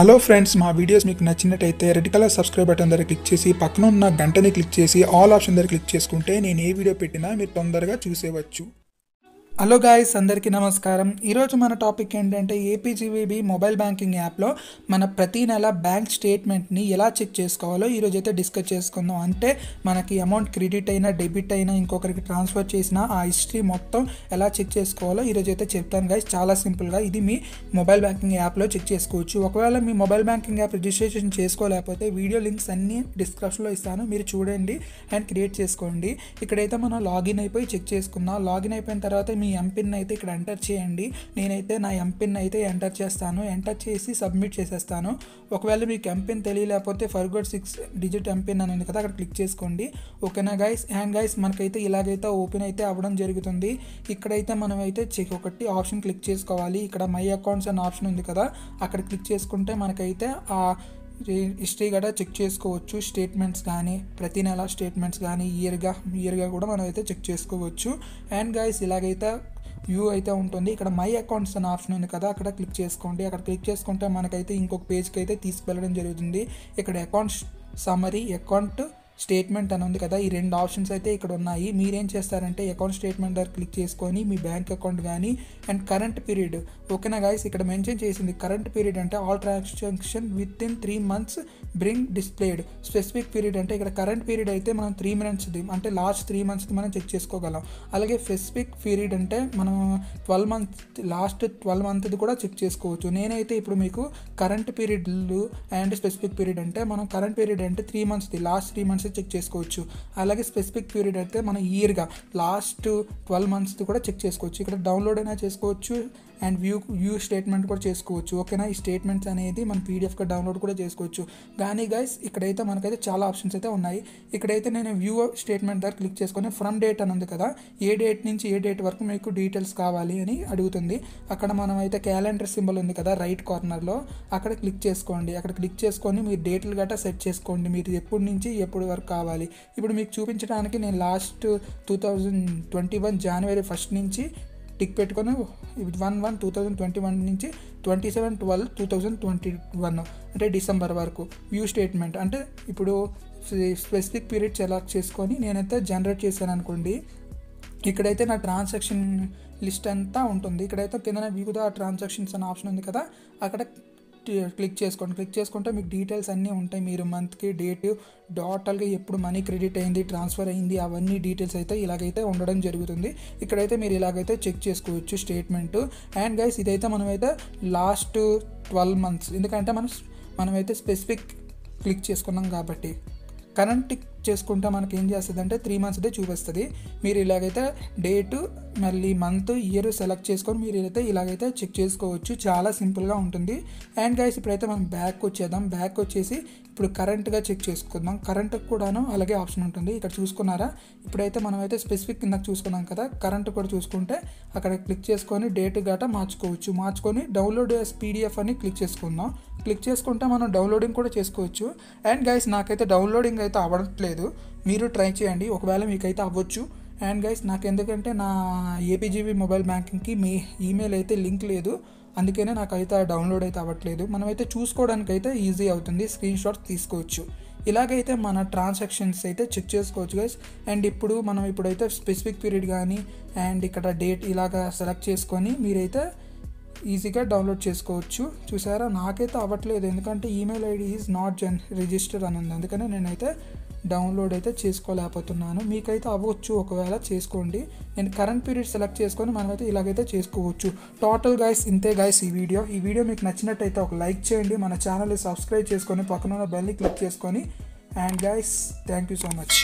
Hello friends, my videos మీకు నచ్చినట్లయితే red colour subscribe button దగ్గర క్లిక్ చేసి పక్కన ఉన్న గంటని క్లిక్ చేసి ఆల్ ఆప్షన్ దగ్గర క్లిక్ చేసుకుంటే నేను ఏ వీడియో పెట్టినా మీరు తొందరగా చూసేవచ్చు. హలో గాయ్స్, అందరికీ నమస్కారం. ఈ రోజు మన టాపిక్ ఏంటంటే APGVB మొబైల్ బ్యాంకింగ్ యాప్ లో మన ప్రతి నెల బ్యాంక్ స్టేట్మెంట్ ని ఎలా చెక్ చేసుకోవాలో ఈ రోజు అయితే డిస్కస్ చేసుకుందాం. అంటే మనకి అమౌంట్ క్రెడిట్ అయినా డెబిట్ అయినా ఇంకొకరికి ట్రాన్స్ఫర్ చేసినా ఆ హిస్టరీ మొత్తం ఎలా చెక్ చేసుకోవాలో ఈ రోజు అయితే చెప్తాను గాయ్స్. చాలా సింపుల్ గా ఇది మీ మొబైల్ బ్యాంకింగ్ యాప్ లో చెక్ చేసుకోవచ్చు. ఒకవేళ మీ మొబైల్ బ్యాంకింగ్ యాప్ రిజిస్ట్రేషన్ చేసుకోలేకపోతే వీడియో లింక్స్ అన్ని డిస్క్రిప్షన్ లో ఇస్తాను, మీరు చూడండి అండ్ క్రియేట్ చేసుకోండి. ఇక్కడైతే మనం లాగిన్ అయిపోయి చెక్ చేసుకున్నాం. లాగిన్ అయిపోయిన తర్వాత మీ ఎంపిన్ అయితే ఇక్కడ ఎంటర్ చేయండి. నేనైతే నా ఎంపిన్ అయితే ఎంటర్ చేస్తాను. ఎంటర్ చేసి సబ్మిట్ చేసేస్తాను. ఒకవేళ మీకు ఎంపిన్ తెలియలేకపోతే ఫర్గోట్ 6 digit ఎంపిన్ అని ఉంది కదా, అక్కడ క్లిక్ చేసుకోండి. ఓకేనా గైస్? అండ్ గైస్, మనకైతే ఇలాగైతే ఓపెన్ అయితే అవ్వడం జరుగుతుంది. ఇక్కడైతే మనమైతే చెక్ ఒకటి ఆప్షన్ క్లిక్ చేసుకోవాలి. ఇక్కడ మై అకౌంట్స్ అనే ఆప్షన్ ఉంది కదా, అక్కడ క్లిక్ చేసుకుంటే మనకైతే ఆ హిస్టరీ కూడా చెక్ చేసుకోవచ్చు. స్టేట్మెంట్స్ కానీ ప్రతి నెల స్టేట్మెంట్స్ కానీ ఇయర్గా కూడా మనం అయితే చెక్ చేసుకోవచ్చు. అండ్ గైస్, ఇలాగైతే వ్యూ అయితే ఉంటుంది. ఇక్కడ మై అకౌంట్స్ అనే ఆప్షన్ ఉంది కదా, అక్కడ క్లిక్ చేసుకోండి. అక్కడ క్లిక్ చేసుకుంటే మనకైతే ఇంకొక పేజ్కి అయితే తీసుకువెళ్ళడం జరుగుతుంది. ఇక్కడ అకౌంట్ సమరీ, అకౌంట్ స్టేట్మెంట్ అని ఉంది కదా, ఈ రెండు ఆప్షన్స్ అయితే ఇక్కడ ఉన్నాయి. మీరేం చేస్తారంటే అకౌంట్ స్టేట్మెంట్ దగ్గర క్లిక్ చేసుకొని మీ బ్యాంక్ అకౌంట్ కానీ అండ్ కరెంట్ పీరియడ్. ఓకేనా గైస్? ఇక్కడ మెన్షన్ చేసింది కరెంట్ పీరియడ్ అంటే all transaction with in 3 months bring displayed. Specific period అంటే ఇక్కడ కరెంట్ పీరియడ్ అయితే మనం 3 monthsది అంటే లాస్ట్ 3 monthsది మనం చెక్ చేసుకోగలం. అలాగే స్పెసిఫిక్ పీరియడ్ అంటే మనం 12 months లాస్ట్ 12 monthsది కూడా చెక్ చేసుకోవచ్చు. నేనైతే ఇప్పుడు మీకు కరెంట్ పీరియడ్లు అండ్ స్పెసిఫిక్ పీరియడ్ అంటే మనం కరెంట్ పీరియడ్ అంటే 3 monthsది లాస్ట్ 3 months చెక్ చేసుకోవచ్చు. అలాగే స్పెసిఫిక్ పీరియడ్ అయితే మనం ఇయర్గా లాస్ట్ 12 months కూడా చెక్ చేసుకోవచ్చు. ఇక్కడ డౌన్లోడ్ అయినా చేసుకోవచ్చు అండ్ వ్యూ స్టేట్మెంట్ కూడా చేసుకోవచ్చు. ఓకేనా? ఈ స్టేట్మెంట్స్ అనేది మనం పీడిఎఫ్గా డౌన్లోడ్ కూడా చేసుకోవచ్చు. కానీ గైస్, ఇక్కడైతే మనకైతే చాలా ఆప్షన్స్ అయితే ఉన్నాయి. ఇక్కడైతే నేను వ్యూ స్టేట్మెంట్ దగ్గర క్లిక్ చేసుకొని ఫ్రమ్ డేట్ అని ఉంది కదా, ఏ డేట్ నుంచి ఏ డేట్ వరకు మీకు డీటెయిల్స్ కావాలి అని అడుగుతుంది. అక్కడ మనం అయితే క్యాలెండర్ సింబల్ ఉంది కదా రైట్ కార్నర్లో, అక్కడ క్లిక్ చేసుకోండి. అక్కడ క్లిక్ చేసుకొని మీరు డేట్లు గట్టా సెట్ చేసుకోండి, మీరు ఎప్పుడు నుంచి ఎప్పుడు వరకు కావాలి. ఇప్పుడు మీకు చూపించడానికి నేను లాస్ట్ 2021 January 1st నుంచి టిక్ పెట్టుకొని 1/1/2021 నుంచి 27/12/2021 అంటే డిసెంబర్ వరకు వ్యూ స్టేట్మెంట్. అంటే ఇప్పుడు స్పెసిఫిక్ పీరియడ్ సెలెక్ట్ చేసుకొని నేనైతే జనరేట్ చేశాను అనుకోండి. ఇక్కడైతే నా ట్రాన్సాక్షన్ లిస్ట్ అంతా ఉంటుంది. ఇక్కడైతే కింద వ్యూ ద ట్రాన్సాక్షన్స్ అనే ఆప్షన్ ఉంది కదా, అక్కడ క్లిక్ చేసుకోండి. క్లిక్ చేసుకుంటే మీకు డీటెయిల్స్ అన్నీ ఉంటాయి. మీరు మంత్కి డేట్ టోటల్గా ఎప్పుడు మనీ క్రెడిట్ అయింది, ట్రాన్స్ఫర్ అయింది, అవన్నీ డీటెయిల్స్ అయితే ఇలాగైతే ఉండడం జరుగుతుంది. ఇక్కడైతే మీరు ఇలాగైతే చెక్ చేసుకోవచ్చు స్టేట్మెంట్. అండ్ గైస్, ఇదైతే మనమైతే లాస్ట్ 12 months ఎందుకంటే మనమైతే స్పెసిఫిక్ క్లిక్ చేసుకున్నాం కాబట్టి. కరెంట్ చేసుకుంటే మనకి ఏం చేస్తుంది అంటే 3 monthsదే చూపిస్తుంది. మీరు ఇలాగైతే డేటు మళ్ళీ మంత్ ఇయర్ సెలెక్ట్ చేసుకొని మీరు అయితే ఇలాగైతే చెక్ చేసుకోవచ్చు. చాలా సింపుల్గా ఉంటుంది. అండ్ గైస్, ఇప్పుడైతే మనం బ్యాక్ వచ్చేద్దాం. బ్యాక్ వచ్చేసి ఇప్పుడు కరెంట్గా చెక్ చేసుకుందాం. కరెంట్ కూడాను అలాగే ఆప్షన్ ఉంటుంది. ఇక్కడ చూసుకున్నారా, ఇప్పుడైతే మనమైతే స్పెసిఫిక్ కింద చూసుకున్నాం కదా, కరెంట్ కూడా చూసుకుంటే అక్కడ క్లిక్ చేసుకొని డేట్ గట్టా మార్చుకోవచ్చు. మార్చుకొని డౌన్లోడ్ యాస్ పీడిఎఫ్ అని క్లిక్ చేసుకుందాం. క్లిక్ చేసుకుంటే మనం డౌన్లోడింగ్ కూడా చేసుకోవచ్చు. అండ్ గైస్, నాకైతే డౌన్లోడింగ్ అయితే అవ్వట్లేదు, మీరు ట్రై చేయండి ఒకవేళ మీకైతే అవ్వచ్చు. అండ్ గైస్, నాకు ఎందుకంటే నా APGVB మొబైల్ బ్యాంకింగ్కి మీ ఈమెయిల్ అయితే లింక్ లేదు, అందుకనే నాకైతే డౌన్లోడ్ అయితే అవ్వట్లేదు. మనమైతే చూసుకోవడానికి అయితే ఈజీ అవుతుంది, స్క్రీన్ షాట్ తీసుకోవచ్చు. ఇలాగైతే మన ట్రాన్సాక్షన్స్ అయితే చెక్ చేసుకోవచ్చు గైస్. అండ్ ఇప్పుడు మనం ఇప్పుడైతే స్పెసిఫిక్ పీరియడ్ కానీ అండ్ ఇక్కడ డేట్ ఇలాగ సెలెక్ట్ చేసుకొని మీరైతే ఈజీగా డౌన్లోడ్ చేసుకోవచ్చు. చూసారా, నాకైతే అవ్వట్లేదు ఎందుకంటే email ID is not registered అని ఉంది, అందుకనే నేనైతే డౌన్లోడ్ అయితే చేసుకోలేకపోతున్నాను. మీకైతే అవ్వచ్చు, ఒకవేళ చేసుకోండి. నేను కరెంట్ పీరియడ్ సెలెక్ట్ చేసుకొని మనమైతే ఇలాగైతే చేసుకోవచ్చు. టోటల్ గైస్ ఇంతే గైస్ ఈ వీడియో. ఈ వీడియో మీకు నచ్చినట్టయితే ఒక లైక్ చేయండి, మన ఛానల్ని సబ్స్క్రైబ్ చేసుకొని పక్కన ఉన్న బెల్ని క్లిక్ చేసుకొని. And guys, thank you so much.